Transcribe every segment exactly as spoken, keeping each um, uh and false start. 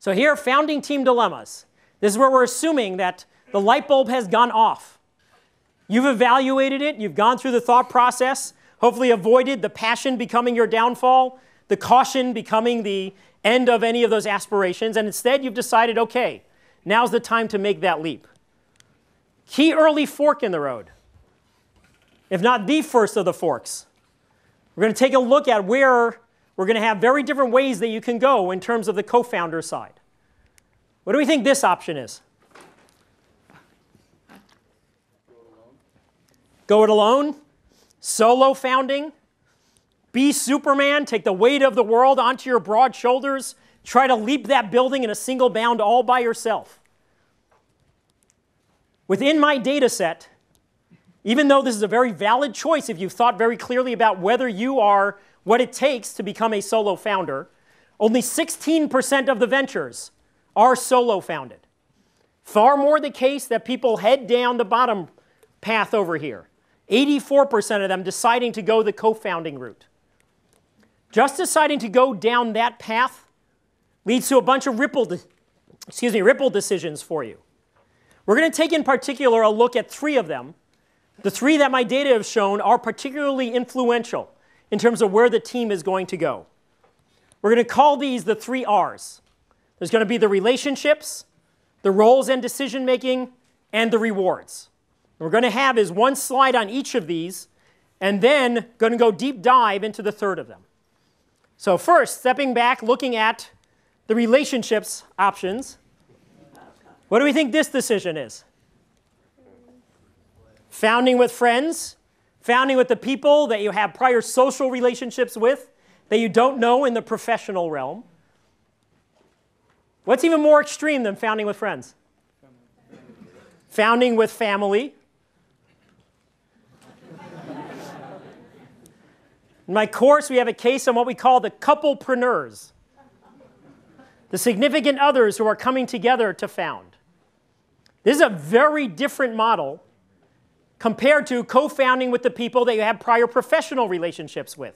So here are founding team dilemmas. This is where we're assuming that the light bulb has gone off. You've evaluated it. You've gone through the thought process, hopefully avoided the passion becoming your downfall, the caution becoming the end of any of those aspirations. And instead, you've decided, OK, now's the time to make that leap. Key early fork in the road, if not the first of the forks. We're going to take a look at where we're going to have very different ways that you can go in terms of the co-founder side. What do we think this option is? Go it alone, solo founding, be Superman, take the weight of the world onto your broad shoulders, try to leap that building in a single bound all by yourself. Within my data set, even though this is a very valid choice if you've thought very clearly about whether you are what it takes to become a solo founder, only sixteen percent of the ventures are solo founded. Far more the case that people head down the bottom path over here, eighty-four percent of them deciding to go the co-founding route. Just deciding to go down that path leads to a bunch of ripple, de excuse me, ripple decisions for you. We're going to take in particular a look at three of them. The three that my data have shown are particularly influential in terms of where the team is going to go. We're going to call these the three R's. There's going to be the relationships, the roles and decision making, and the rewards. What we're going to have is one slide on each of these, and then going to go deep dive into the third of them. So first, stepping back, looking at the relationships options. What do we think this decision is? Founding with friends, founding with the people that you have prior social relationships with that you don't know in the professional realm. What's even more extreme than founding with friends? Founding with family. In my course, we have a case on what we call the couplepreneurs, the significant others who are coming together to found. This is a very different model compared to co-founding with the people that you have prior professional relationships with.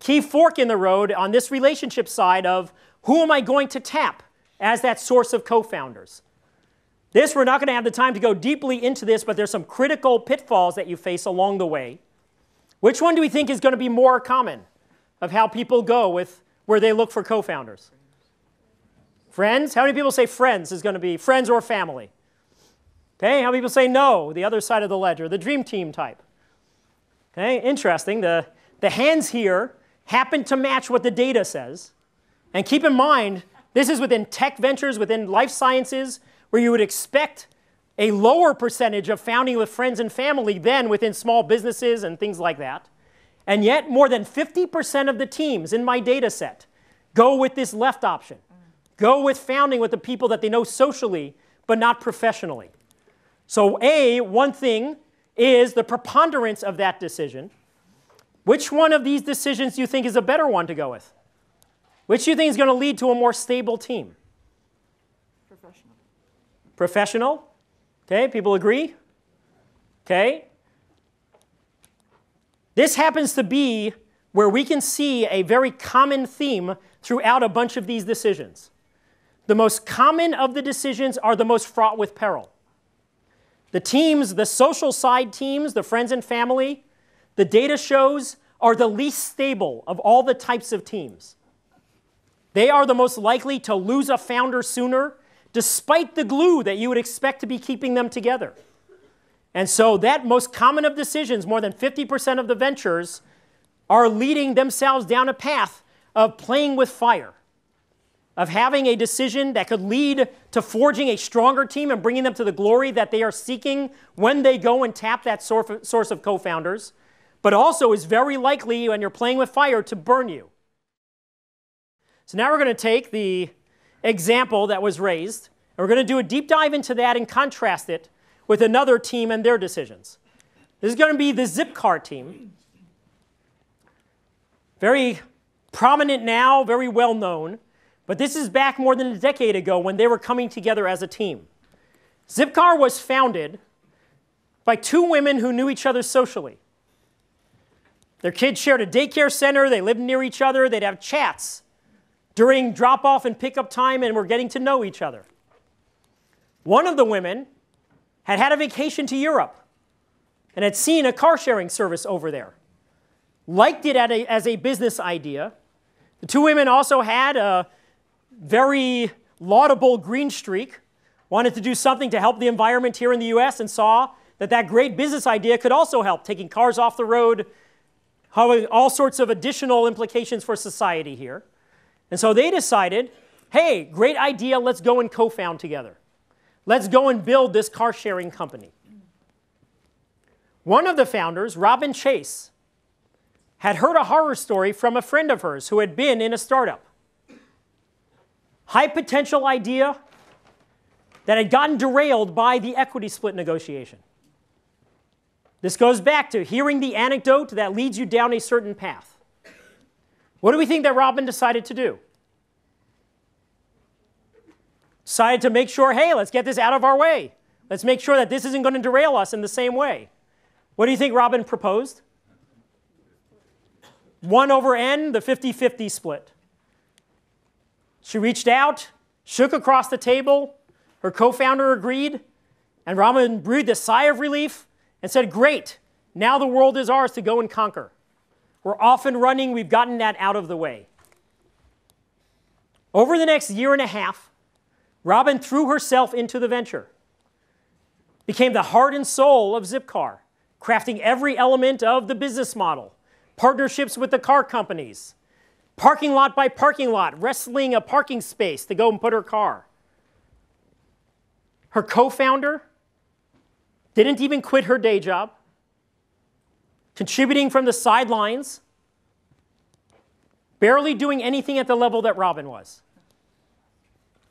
Key fork in the road on this relationship side of who am I going to tap as that source of co-founders. This, we're not going to have the time to go deeply into this, but there's some critical pitfalls that you face along the way. Which one do we think is going to be more common of how people go with where they look for co-founders? Friends? How many people say friends is going to be friends or family? Okay, how many people say no, the other side of the ledger, the dream team type? Okay, interesting. The, the hands here happen to match what the data says. And keep in mind, this is within tech ventures, within life sciences, where you would expect a lower percentage of founding with friends and family than within small businesses and things like that. And yet, more than fifty percent of the teams in my data set go with this left option. Go with founding with the people that they know socially, but not professionally. So A, one thing is the preponderance of that decision. Which one of these decisions do you think is a better one to go with? Which do you think is going to lead to a more stable team? Professional. Professional? OK, people agree? OK. This happens to be where we can see a very common theme throughout a bunch of these decisions. The most common of the decisions are the most fraught with peril. The teams, the social side teams, the friends and family, the data shows are the least stable of all the types of teams. They are the most likely to lose a founder sooner, despite the glue that you would expect to be keeping them together. And so that most common of decisions, more than fifty percent of the ventures, are leading themselves down a path of playing with fire, of having a decision that could lead to forging a stronger team and bringing them to the glory that they are seeking when they go and tap that source of co-founders, but also is very likely, when you're playing with fire, to burn you. So now we're going to take the example that was raised, and we're going to do a deep dive into that and contrast it with another team and their decisions. This is going to be the Zipcar team. Very prominent now, very well known. But this is back more than a decade ago when they were coming together as a team. Zipcar was founded by two women who knew each other socially. Their kids shared a daycare center. They lived near each other. They'd have chats during drop-off and pickup time, and we're getting to know each other. One of the women had had a vacation to Europe and had seen a car-sharing service over there, liked it at a, as a business idea. The two women also had a very laudable green streak, wanted to do something to help the environment here in the U S, and saw that that great business idea could also help, taking cars off the road, having all sorts of additional implications for society here. And so they decided, hey, great idea, let's go and co-found together. Let's go and build this car-sharing company. One of the founders, Robin Chase, had heard a horror story from a friend of hers who had been in a startup. High potential idea that had gotten derailed by the equity split negotiation. This goes back to hearing the anecdote that leads you down a certain path. What do we think that Robin decided to do? Decided to make sure, hey, let's get this out of our way. Let's make sure that this isn't going to derail us in the same way. What do you think Robin proposed? one over N, the fifty fifty split. She reached out, shook across the table. Her co-founder agreed, and Robin breathed a sigh of relief and said, great, now the world is ours to go and conquer. We're off and running. We've gotten that out of the way. Over the next year and a half, Robin threw herself into the venture, became the heart and soul of Zipcar, crafting every element of the business model, partnerships with the car companies, parking lot by parking lot, wrestling a parking space to go and put her car. Her co-founder didn't even quit her day job, contributing from the sidelines, barely doing anything at the level that Robin was.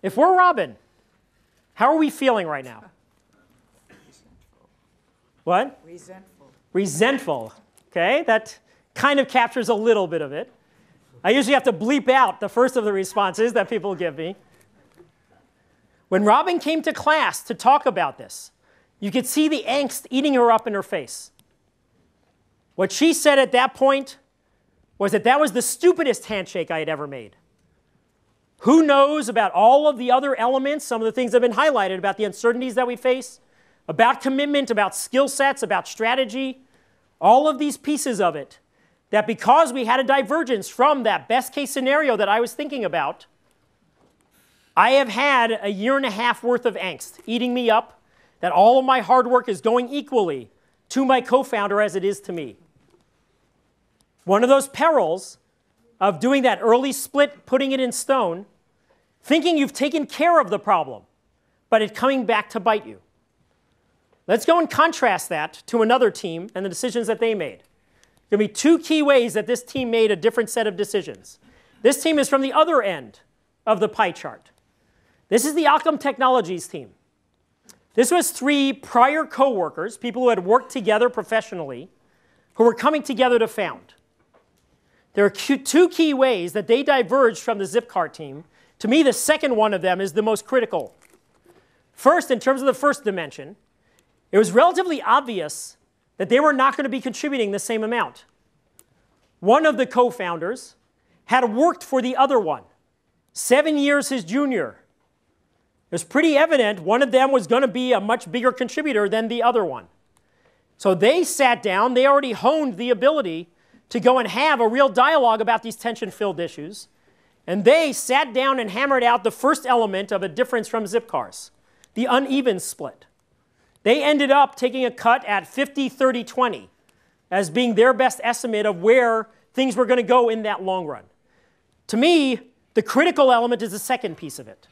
If we're Robin, how are we feeling right now? What? Resentful. Resentful. Okay, that kind of captures a little bit of it. I usually have to bleep out the first of the responses that people give me. When Robin came to class to talk about this, you could see the angst eating her up in her face. What she said at that point was that that was the stupidest handshake I had ever made. Who knows about all of the other elements, some of the things that have been highlighted about the uncertainties that we face, about commitment, about skill sets, about strategy, all of these pieces of it, that because we had a divergence from that best case scenario that I was thinking about, I have had a year and a half worth of angst eating me up, that all of my hard work is going equally to my co-founder as it is to me. One of those perils of doing that early split, putting it in stone, thinking you've taken care of the problem, but it coming back to bite you. Let's go and contrast that to another team and the decisions that they made. There are going to be two key ways that this team made a different set of decisions. This team is from the other end of the pie chart. This is the Occam Technologies team. This was three prior co-workers, people who had worked together professionally, who were coming together to found. There are two key ways that they diverged from the Zipcar team. To me, the second one of them is the most critical. First, in terms of the first dimension, it was relatively obvious that they were not going to be contributing the same amount. One of the co-founders had worked for the other one, seven years his junior. It was pretty evident one of them was going to be a much bigger contributor than the other one. So they sat down. They already honed the ability to go and have a real dialogue about these tension-filled issues. And they sat down and hammered out the first element of a difference from Zipcar's, the uneven split. They ended up taking a cut at fifty, thirty, twenty as being their best estimate of where things were going to go in that long run. To me, the critical element is the second piece of it.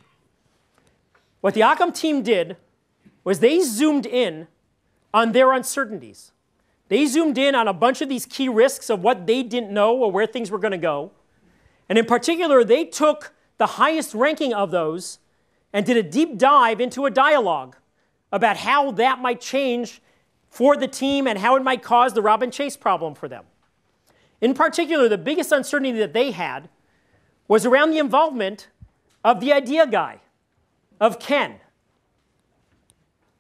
What the Occam team did was they zoomed in on their uncertainties. They zoomed in on a bunch of these key risks of what they didn't know or where things were going to go. And in particular, they took the highest ranking of those and did a deep dive into a dialogue about how that might change for the team and how it might cause the Robin Chase problem for them. In particular, the biggest uncertainty that they had was around the involvement of the idea guy, of Ken.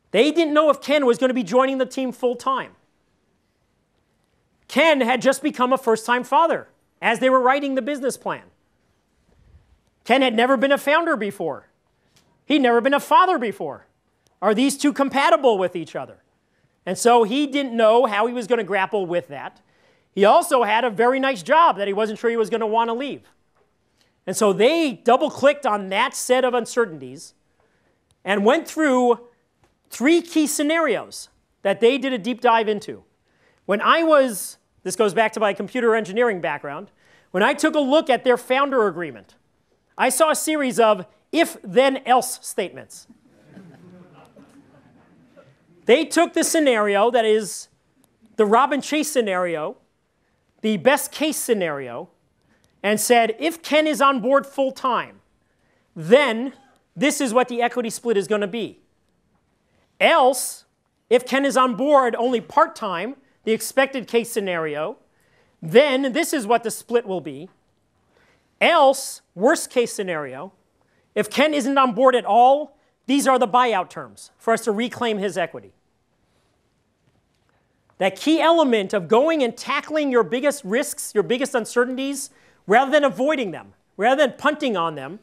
They didn't know if Ken was going to be joining the team full time. Ken had just become a first-time father as they were writing the business plan. Ken had never been a founder before. He'd never been a father before. Are these two compatible with each other? And so he didn't know how he was going to grapple with that. He also had a very nice job that he wasn't sure he was going to want to leave. And so they double-clicked on that set of uncertainties and went through three key scenarios that they did a deep dive into. When I was, this goes back to my computer engineering background, when I took a look at their founder agreement, I saw a series of if-then-else statements. They took the scenario that is the Robin Chase scenario, the best case scenario, and said, if Ken is on board full time, then this is what the equity split is going to be. Else, if Ken is on board only part time, the expected case scenario, then this is what the split will be. Else, worst case scenario, if Ken isn't on board at all, these are the buyout terms for us to reclaim his equity. That key element of going and tackling your biggest risks, your biggest uncertainties, rather than avoiding them, rather than punting on them.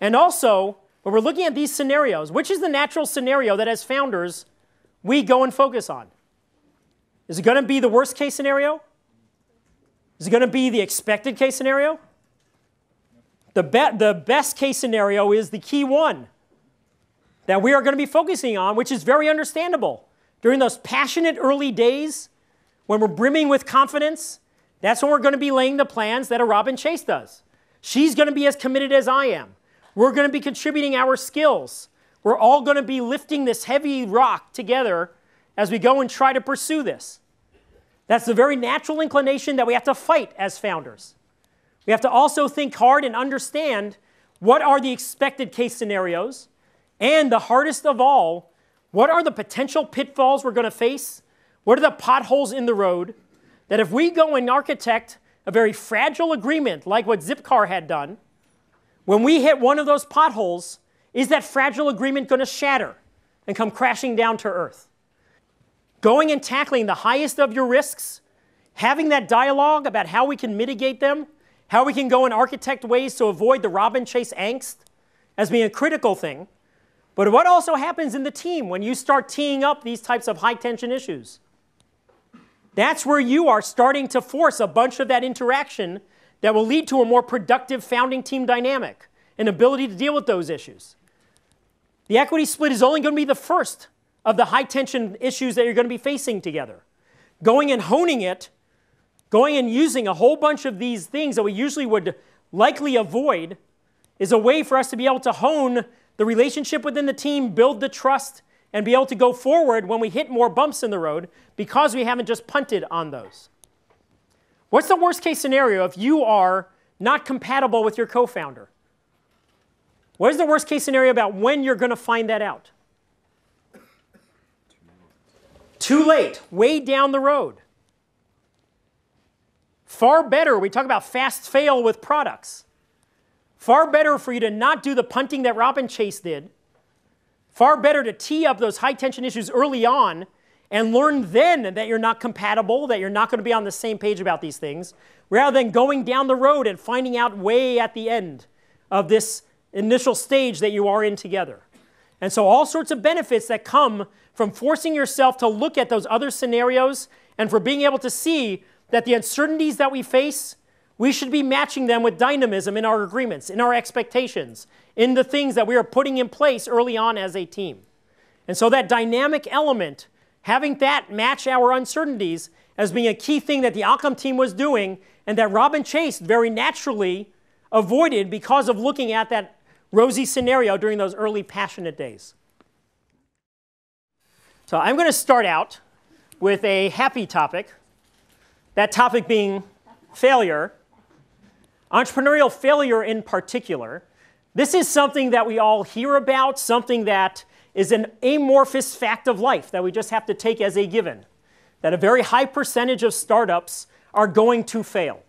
And also, when we're looking at these scenarios, which is the natural scenario that as founders, we go and focus on? Is it going to be the worst case scenario? Is it going to be the expected case scenario? The, be the best case scenario is the key one that we are going to be focusing on, which is very understandable. During those passionate early days, when we're brimming with confidence, that's when we're going to be laying the plans that a Robin Chase does. She's going to be as committed as I am. We're going to be contributing our skills. We're all going to be lifting this heavy rock together as we go and try to pursue this. That's the very natural inclination that we have to fight as founders. We have to also think hard and understand what are the expected case scenarios, and the hardest of all, what are the potential pitfalls we're going to face? What are the potholes in the road that if we go and architect a very fragile agreement like what Zipcar had done, when we hit one of those potholes, is that fragile agreement going to shatter and come crashing down to earth? Going and tackling the highest of your risks, having that dialogue about how we can mitigate them, how we can go and architect ways to avoid the Robin Chase angst as being a critical thing. But what also happens in the team when you start teeing up these types of high-tension issues? That's where you are starting to force a bunch of that interaction that will lead to a more productive founding team dynamic, an ability to deal with those issues. The equity split is only going to be the first of the high-tension issues that you're going to be facing together. Going and honing it, going and using a whole bunch of these things that we usually would likely avoid is a way for us to be able to hone the relationship within the team, build the trust, and be able to go forward when we hit more bumps in the road because we haven't just punted on those. What's the worst case scenario if you are not compatible with your co-founder? What is the worst case scenario about when you're going to find that out? Too late, way down the road. Far better, we talk about fast fail with products. Far better for you to not do the punting that Robin Chase did. Far better to tee up those high-tension issues early on and learn then that you're not compatible, that you're not going to be on the same page about these things, rather than going down the road and finding out way at the end of this initial stage that you are in together. And so all sorts of benefits that come from forcing yourself to look at those other scenarios and for being able to see that the uncertainties that we face, we should be matching them with dynamism in our agreements, in our expectations, in the things that we are putting in place early on as a team. And so that dynamic element, having that match our uncertainties as being a key thing that the Occam team was doing and that Robin Chase very naturally avoided because of looking at that rosy scenario during those early passionate days. So I'm going to start out with a happy topic, that topic being failure. Entrepreneurial failure in particular, this is something that we all hear about, something that is an amorphous fact of life that we just have to take as a given, that a very high percentage of startups are going to fail.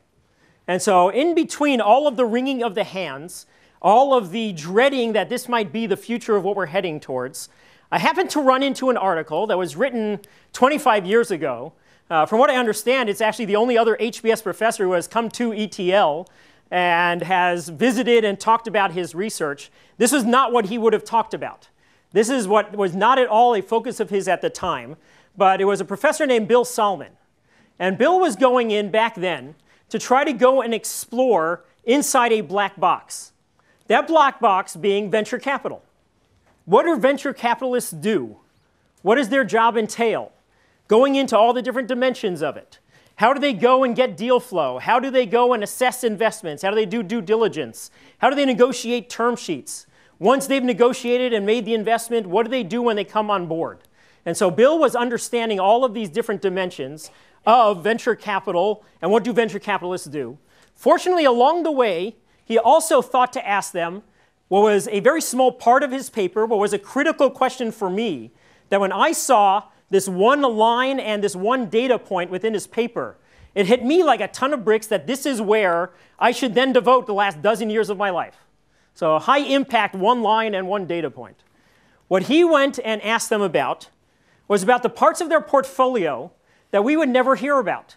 And so in between all of the wringing of the hands, all of the dreading that this might be the future of what we're heading towards, I happened to run into an article that was written twenty-five years ago. Uh, from what I understand, it's actually the only other H B S professor who has come to E T L and has visited and talked about his research. This is not what he would have talked about. This is what was not at all a focus of his at the time, but it was a professor named Bill Salmon. And Bill was going in back then to try to go and explore inside a black box. That black box being venture capital. What do venture capitalists do? What does their job entail? Going into all the different dimensions of it. How do they go and get deal flow? How do they go and assess investments? How do they do due diligence? How do they negotiate term sheets? Once they've negotiated and made the investment, what do they do when they come on board? And so Bill was understanding all of these different dimensions of venture capital and what do venture capitalists do. Fortunately, along the way, he also thought to ask them what was a very small part of his paper, what was a critical question for me, that when I saw this one line and this one data point within his paper, it hit me like a ton of bricks that this is where I should then devote the last dozen years of my life. So high impact, one line and one data point. What he went and asked them about was about the parts of their portfolio that we would never hear about.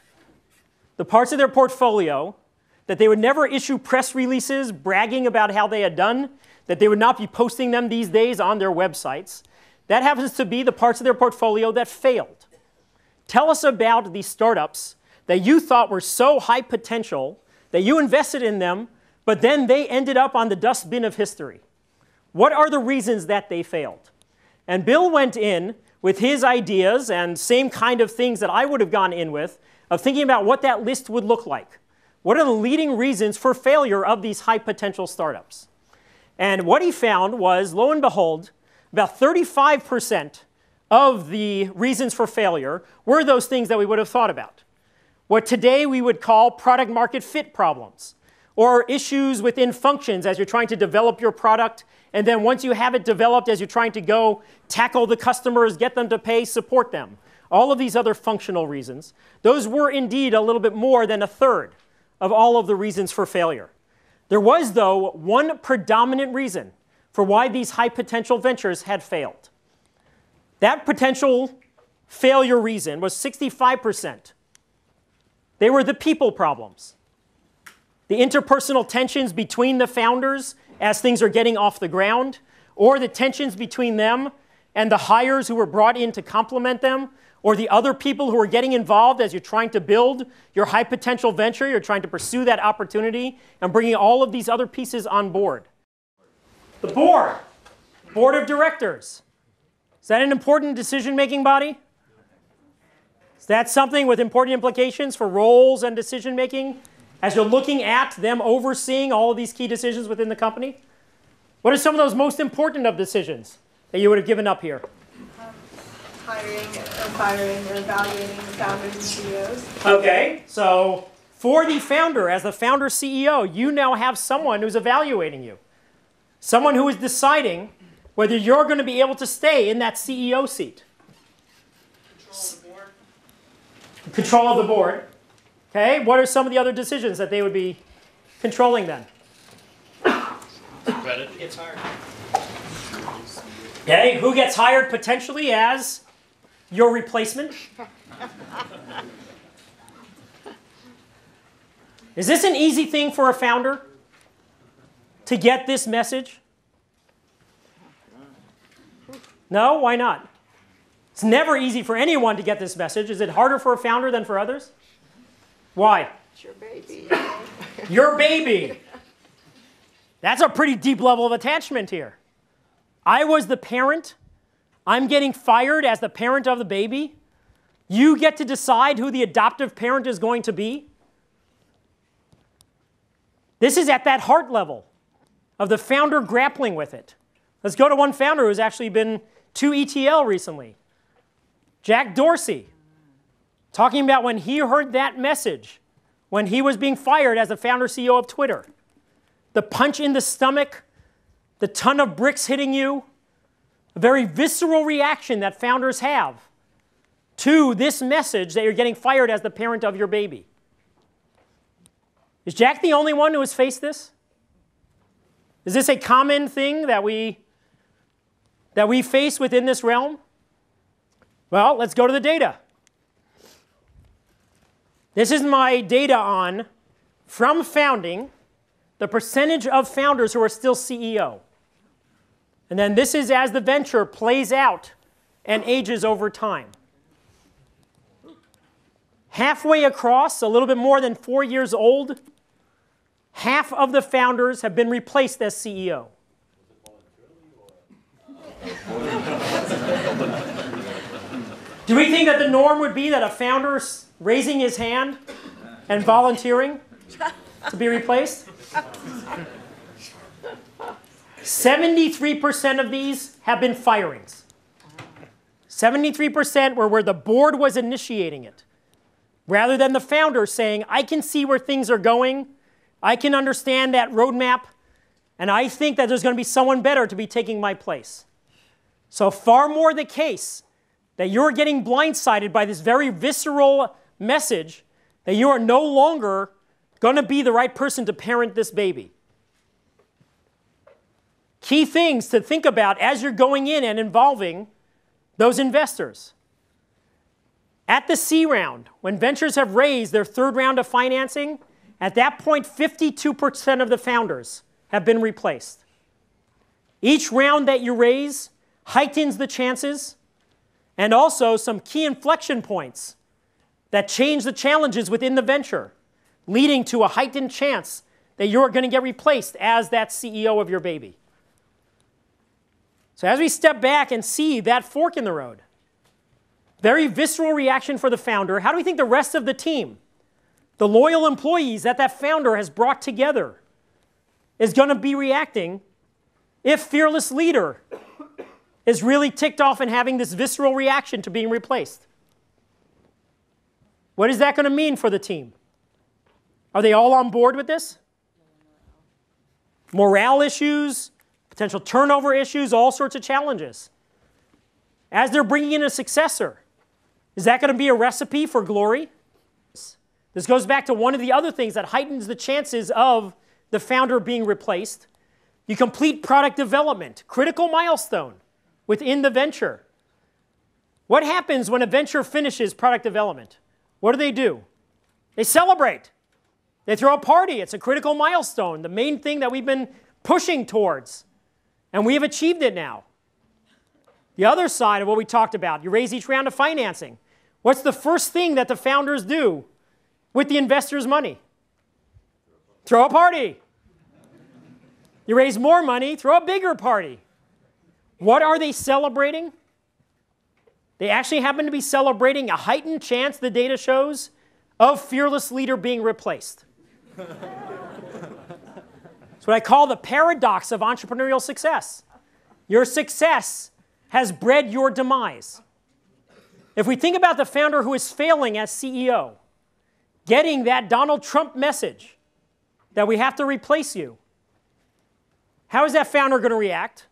The parts of their portfolio that they would never issue press releases bragging about how they had done, that they would not be posting them these days on their websites. That happens to be the parts of their portfolio that failed. Tell us about these startups that you thought were so high potential that you invested in them, but then they ended up on the dustbin of history. What are the reasons that they failed? And Bill went in with his ideas and same kind of things that I would have gone in with, of thinking about what that list would look like. What are the leading reasons for failure of these high potential startups? And what he found was, lo and behold, about thirty-five percent of the reasons for failure were those things that we would have thought about. What today we would call product market fit problems, or issues within functions as you're trying to develop your product, and then once you have it developed, as you're trying to go tackle the customers, get them to pay, support them. All of these other functional reasons, those were indeed a little bit more than a third of all of the reasons for failure. There was, though, one predominant reason for why these high potential ventures had failed. That potential failure reason was sixty-five percent. They were the people problems. The interpersonal tensions between the founders as things are getting off the ground, or the tensions between them and the hires who were brought in to complement them, or the other people who are getting involved as you're trying to build your high potential venture, you're trying to pursue that opportunity, and bringing all of these other pieces on board. The board, board of directors. Is that an important decision-making body? Is that something with important implications for roles and decision-making as you're looking at them overseeing all of these key decisions within the company? What are some of those most important of decisions that you would have given up here? Um, hiring, firing, or evaluating the founders and C E Os. Okay, so for the founder, as the founder C E O, you now have someone who's evaluating you. Someone who is deciding whether you're going to be able to stay in that C E O seat. Control of the board. Control of the board. Okay, what are some of the other decisions that they would be controlling then? Credit gets hired. Okay, who gets hired potentially as your replacement? Is this an easy thing for a founder to get this message? No, why not? It's never easy for anyone to get this message. Is it harder for a founder than for others? Why? It's your baby. Your baby. That's a pretty deep level of attachment here. I was the parent. I'm getting fired as the parent of the baby. You get to decide who the adoptive parent is going to be. This is at that heart level of the founder grappling with it. Let's go to one founder who's actually been to E T L recently. Jack Dorsey, talking about when he heard that message, when he was being fired as the founder C E O of Twitter. The punch in the stomach, the ton of bricks hitting you, a very visceral reaction that founders have to this message that you're getting fired as the parent of your baby. Is Jack the only one who has faced this? Is this a common thing that we, that we face within this realm? Well, let's go to the data. This is my data on from founding the percentage of founders who are still C E O. And then this is as the venture plays out and ages over time. Halfway across, a little bit more than four years old, half of the founders have been replaced as C E O. Do we think that the norm would be that a founder's raising his hand and volunteering to be replaced? seventy-three percent of these have been firings. seventy-three percent were where the board was initiating it, rather than the founder saying, I can see where things are going, I can understand that roadmap, and I think that there's going to be someone better to be taking my place. So far more the case that you're getting blindsided by this very visceral message that you are no longer going to be the right person to parent this baby. Key things to think about as you're going in and involving those investors. At the C round, when ventures have raised their third round of financing, at that point, fifty-two percent of the founders have been replaced. Each round that you raise heightens the chances, and also some key inflection points that change the challenges within the venture, leading to a heightened chance that you're going to get replaced as that C E O of your baby. So as we step back and see that fork in the road, very visceral reaction for the founder, how do we think the rest of the team, the loyal employees that that founder has brought together, is going to be reacting if fearless leader is really ticked off and having this visceral reaction to being replaced? What is that going to mean for the team? Are they all on board with this? Morale issues, potential turnover issues, all sorts of challenges. As they're bringing in a successor, is that going to be a recipe for glory? This goes back to one of the other things that heightens the chances of the founder being replaced. You complete product development, critical milestone within the venture. What happens when a venture finishes product development? What do they do? They celebrate. They throw a party. It's a critical milestone, the main thing that we've been pushing towards, and we have achieved it now. The other side of what we talked about, you raise each round of financing. What's the first thing that the founders do with the investors' money? Throw a party. You raise more money, throw a bigger party. What are they celebrating? They actually happen to be celebrating a heightened chance, the data shows, of fearless leader being replaced. It's what I call the paradox of entrepreneurial success. Your success has bred your demise. If we think about the founder who is failing as C E O, getting that Donald Trump message that we have to replace you, how is that founder going to react?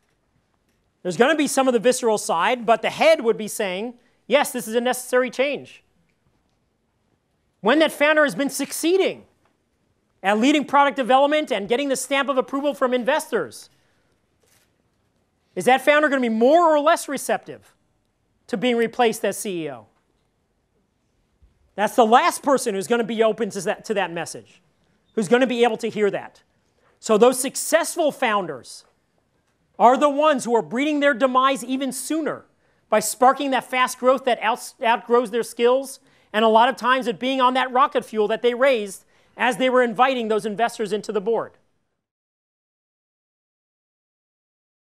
There's going to be some of the visceral side, but the head would be saying, yes, this is a necessary change. When that founder has been succeeding at leading product development and getting the stamp of approval from investors, is that founder going to be more or less receptive to being replaced as C E O? That's the last person who's going to be open to that, to that message, who's going to be able to hear that. So those successful founders are the ones who are breeding their demise even sooner by sparking that fast growth that out, outgrows their skills, and a lot of times it being on that rocket fuel that they raised as they were inviting those investors into the board.